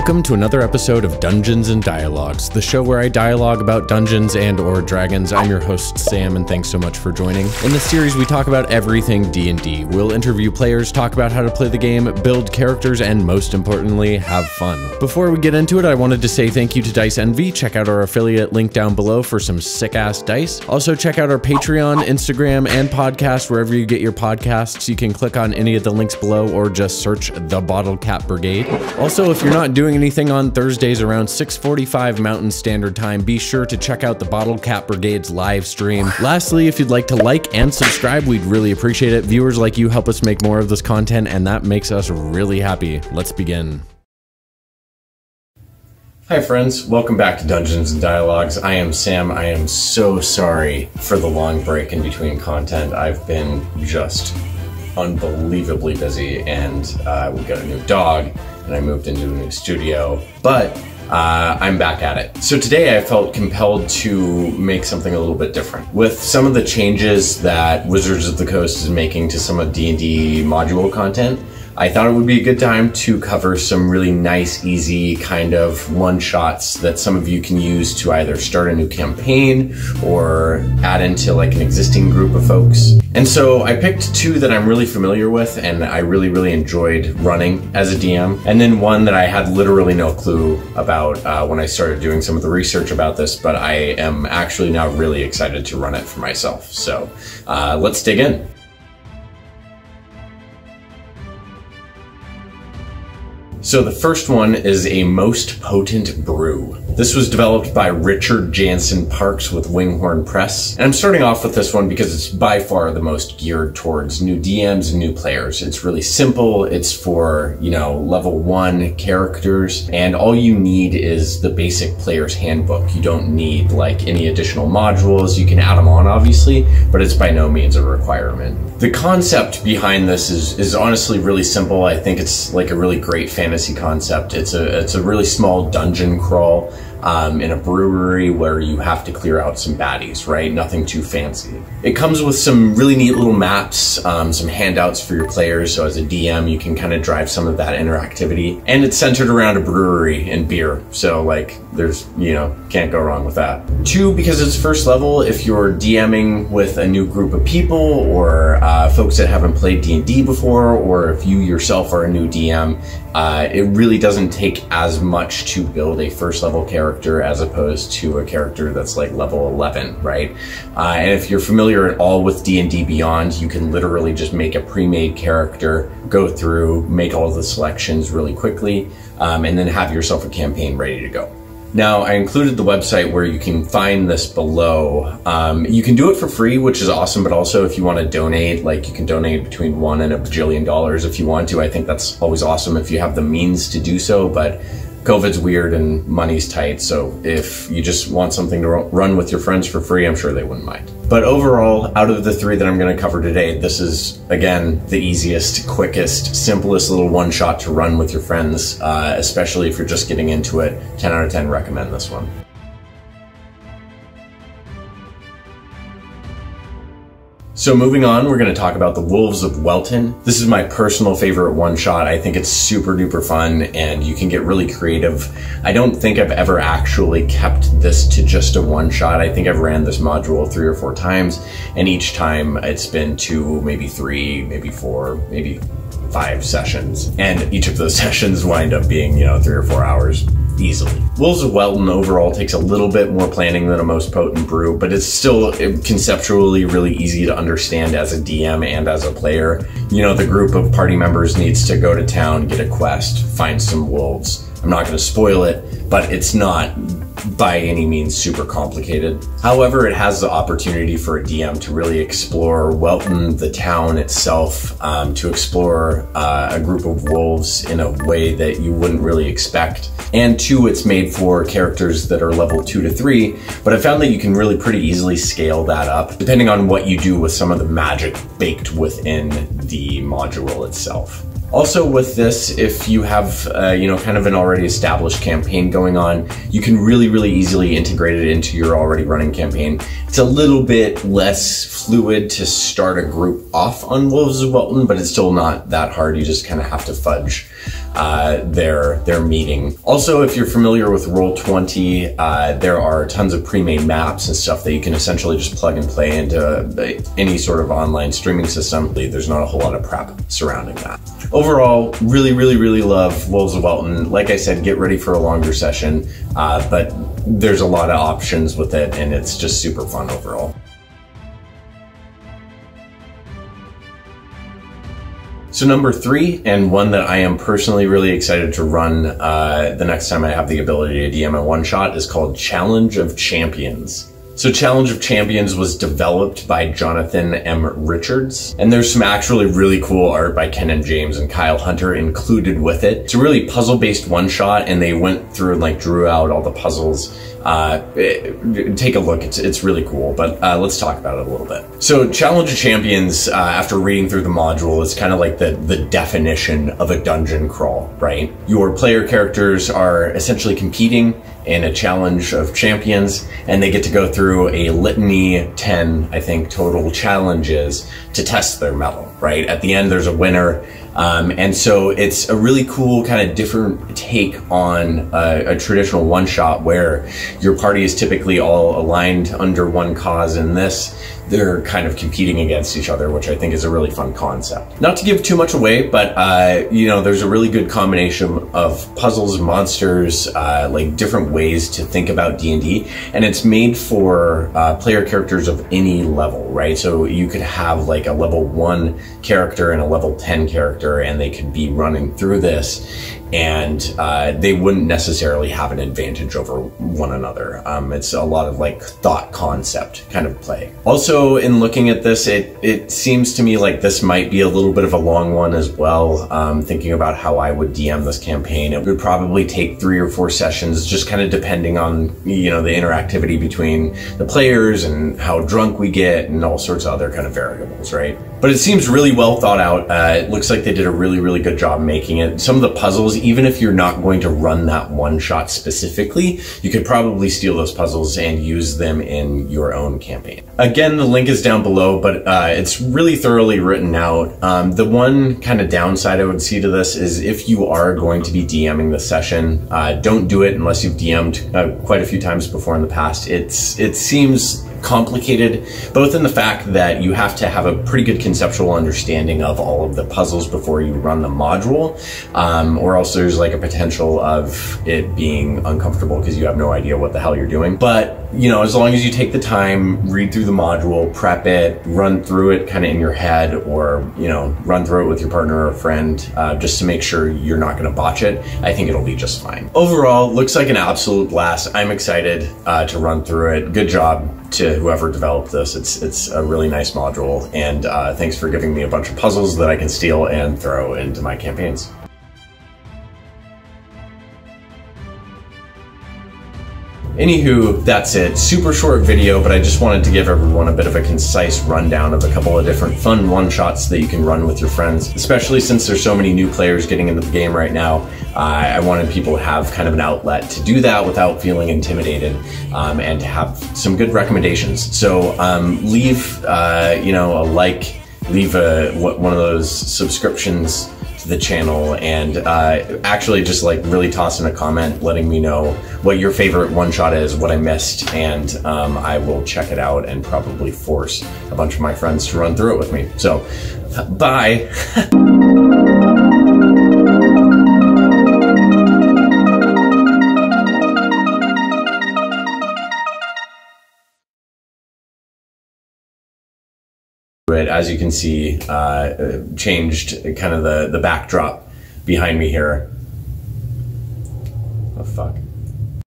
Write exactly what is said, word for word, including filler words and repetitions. Welcome to another episode of Dungeons and Dialogues, the show where I dialogue about dungeons and or dragons. I'm your host, Sam, and thanks so much for joining. In this series, we talk about everything D and D. We'll interview players, talk about how to play the game, build characters, and most importantly, have fun. Before we get into it, I wanted to say thank you to Dice Envy. Check out our affiliate link down below for some sick-ass dice. Also, check out our Patreon, Instagram, and podcast. Wherever you get your podcasts, you can click on any of the links below or just search The Bottle Cap Brigade. Also, if you're not doing anything on Thursdays around six forty-five Mountain Standard Time, be sure to check out the Bottle Cap Brigade's live stream. Lastly, if you'd like to like and subscribe, we'd really appreciate it. Viewers like you help us make more of this content, and that makes us really happy. Let's begin. Hi friends, welcome back to Dungeons and Dialogues. I am Sam. I am so sorry for the long break in between content. I've been just unbelievably busy, and uh, we got a new dog, and I moved into a new studio, but uh, I'm back at it. So today I felt compelled to make something a little bit different. With some of the changes that Wizards of the Coast is making to some of D and D module content, I thought it would be a good time to cover some really nice, easy kind of one-shots that some of you can use to either start a new campaign or add into like an existing group of folks. And so I picked two that I'm really familiar with and I really, really enjoyed running as a D M, and then one that I had literally no clue about uh, when I started doing some of the research about this, but I am actually now really excited to run it for myself. So uh, let's dig in. So the first one is A Most Potent Brew. This was developed by Richard Jansen-Parkes with Winghorn Press. And I'm starting off with this one because it's by far the most geared towards new D Ms and new players. It's really simple. It's for, you know, level one characters, and all you need is the basic player's handbook. You don't need like any additional modules. You can add them on, obviously, but it's by no means a requirement. The concept behind this is, is honestly really simple. I think it's like a really great fantasy fantasy concept. It's a it's a really small dungeon crawl um, in a brewery where you have to clear out some baddies, right? Nothing too fancy. It comes with some really neat little maps, um, some handouts for your players, so as a D M you can kind of drive some of that interactivity. And it's centered around a brewery and beer, so like there's, you know, can't go wrong with that. Two, because it's first level, if you're DMing with a new group of people or uh, folks that haven't played D and D before, or if you yourself are a new D M, Uh, it really doesn't take as much to build a first level character as opposed to a character that's like level eleven, right? Uh, and if you're familiar at all with D and D Beyond, you can literally just make a pre-made character, go through, make all the selections really quickly, um, and then have yourself a campaign ready to go. Now, I included the website where you can find this below. Um, you can do it for free, which is awesome, but also if you want to donate, like you can donate between one and a bajillion dollars if you want to. I think that's always awesome if you have the means to do so, but COVID's weird and money's tight, so if you just want something to run with your friends for free, I'm sure they wouldn't mind. But overall, out of the three that I'm going to cover today, this is, again, the easiest, quickest, simplest little one-shot to run with your friends, uh, especially if you're just getting into it. ten out of ten recommend this one. So moving on, we're going to talk about the Wolves of Welton. This is my personal favorite one-shot. I think it's super duper fun and you can get really creative. I don't think I've ever actually kept this to just a one-shot. I think I've ran this module three or four times, and each time it's been two, maybe three, maybe four, maybe five sessions. And each of those sessions wind up being, you know, three or four hours. Easily. Wolves of Welton overall takes a little bit more planning than A Most Potent Brew, but it's still conceptually really easy to understand as a D M and as a player. You know, the group of party members needs to go to town, get a quest, find some wolves. I'm not going to spoil it, but it's not by any means super complicated. However, it has the opportunity for a D M to really explore Welton, the town itself, um, to explore uh, a group of wolves in a way that you wouldn't really expect. And two, it's made for characters that are level two to three, but I found that you can really pretty easily scale that up depending on what you do with some of the magic baked within the module itself. Also with this, if you have, uh, you know, kind of an already established campaign going on, you can really, really easily integrate it into your already running campaign. It's a little bit less fluid to start a group off on Wolves of Welton, but it's still not that hard. You just kind of have to fudge uh, their, their meeting. Also, if you're familiar with Roll twenty, uh, there are tons of pre-made maps and stuff that you can essentially just plug and play into any sort of online streaming system. There's not a whole lot of prep surrounding that. Overall, really, really, really love Wolves of Welton. Like I said, get ready for a longer session, uh, but there's a lot of options with it, and it's just super fun overall. So number three, and one that I am personally really excited to run uh, the next time I have the ability to D M a one-shot, is called Challenge of Champions. So Challenge of Champions was developed by Jonathan M. Richards, and there's some actually really cool art by Kenan James and Kyle Hunter included with it. It's a really puzzle-based one-shot, and they went through and like drew out all the puzzles. Uh, it, take a look, it's, it's really cool, but uh, let's talk about it a little bit. So Challenge of Champions, uh, after reading through the module, is kind of like the, the definition of a dungeon crawl, right? Your player characters are essentially competing in a challenge of champions, and they get to go through a litany, ten, I think, total challenges to test their mettle, right? At the end, there's a winner. Um, and so it's a really cool kind of different take on a, a traditional one-shot where your party is typically all aligned under one cause. In this, they're kind of competing against each other, which I think is a really fun concept. Not to give too much away, but uh, you know, there's a really good combination of puzzles, monsters, uh, like different ways to think about D and D, and it's made for uh, player characters of any level, right? So you could have like a level one character and a level ten character, and they could be running through this, and uh, they wouldn't necessarily have an advantage over one another. Um, it's a lot of like thought concept kind of play. Also, in looking at this, it, it seems to me like this might be a little bit of a long one as well. Um, thinking about how I would D M this campaign, it would probably take three or four sessions, just kind of depending on, you know, the interactivity between the players and how drunk we get and all sorts of other kind of variables, right? But it seems really well thought out. Uh, it looks like they did a really, really good job making it. Some of the puzzles, even if you're not going to run that one shot specifically, you could probably steal those puzzles and use them in your own campaign. Again, the link is down below, but uh, it's really thoroughly written out. Um, the one kind of downside I would see to this is if you are going to be DMing this session, uh, don't do it unless you've D M'd uh, quite a few times before in the past. It's, it seems complicated, both in the fact that you have to have a pretty good conceptual understanding of all of the puzzles before you run the module, um, or else there's like a potential of it being uncomfortable because you have no idea what the hell you're doing. But, you know, as long as you take the time, read through the module, prep it, run through it kind of in your head, or, you know, run through it with your partner or friend, uh, just to make sure you're not going to botch it, I think it'll be just fine. Overall, looks like an absolute blast. I'm excited uh, to run through it. Good job to whoever developed this. It's it's a really nice module, and uh, thanks for giving me a bunch of puzzles that I can steal and throw into my campaigns. Anywho, that's it. Super short video, but I just wanted to give everyone a bit of a concise rundown of a couple of different fun one-shots that you can run with your friends, especially since there's so many new players getting into the game right now. Uh, I wanted people to have kind of an outlet to do that without feeling intimidated, um, and to have some good recommendations. So um, leave, uh, you know, a like, leave a, one of those subscriptions to the channel, and uh, actually just like really toss in a comment letting me know what your favorite one shot is, what I missed, and um, I will check it out and probably force a bunch of my friends to run through it with me. So, bye! It, as you can see, uh, changed kind of the, the backdrop behind me here. Oh, fuck.